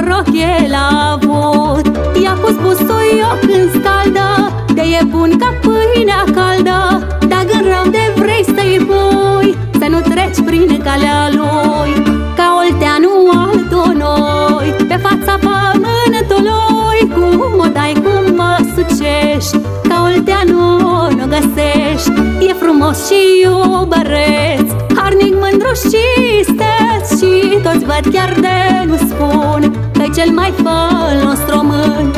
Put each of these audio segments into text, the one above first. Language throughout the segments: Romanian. noroc el a avut. Ea cu spusoioc când scaldă, de e bun ca pâinea caldă. Dacă în rău de vrei să-i pui, să nu treci prin calea lui. Ca Olteanu altul noi, pe fața pământului. Cum o dai, cum mă sucești, ca Olteanu n-o găsești. E frumos și iubăreț, harnic, mândru și steț. Și toți văd chiar de nu spun că cel mai fălos român.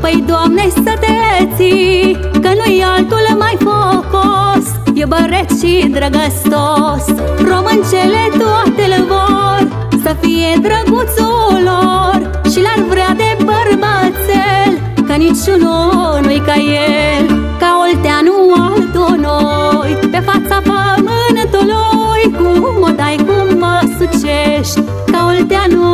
Păi, Doamne, să te ții, că nu-i altul mai focos, iubăreț și drăgăstos. Româncele toate le vor să fie drăguțul lor și l-ar vrea de bărbățel, că niciunul nu-i ca el. Ca Olteanu altul noi, pe fața pământului. Cum o dai, cum mă sucești, ca Olteanu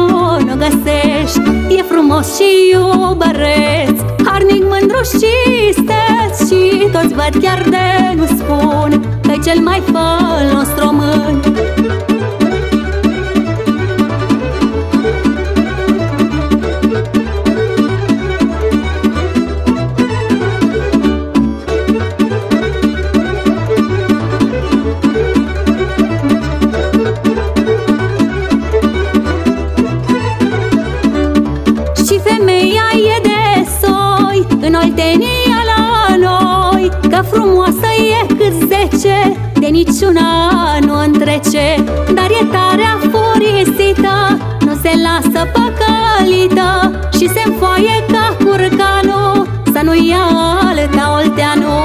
n-o găsești. E frumos și iubăreț, harnic, mândru și steț. Și toți văd chiar de nu spun că-i cel mai fălos român. Oltenia la noi, că frumoasă e cât 10, de niciuna nu întrece. Dar e tarea furisită, nu se lasă păcălită și se înfoaie ca curcanul, să nu ia alta Olteanu.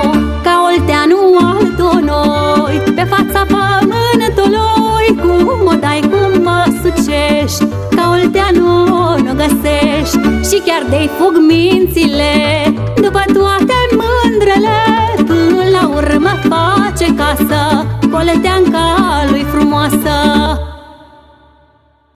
Ca Olteanu altul noi, pe fața pământului. Cum o dai, cum mă sucești, ca Olteanu n-o găsești. Și chiar de-i fug mințile după toate mândrele, până la urmă face casă Olteanu.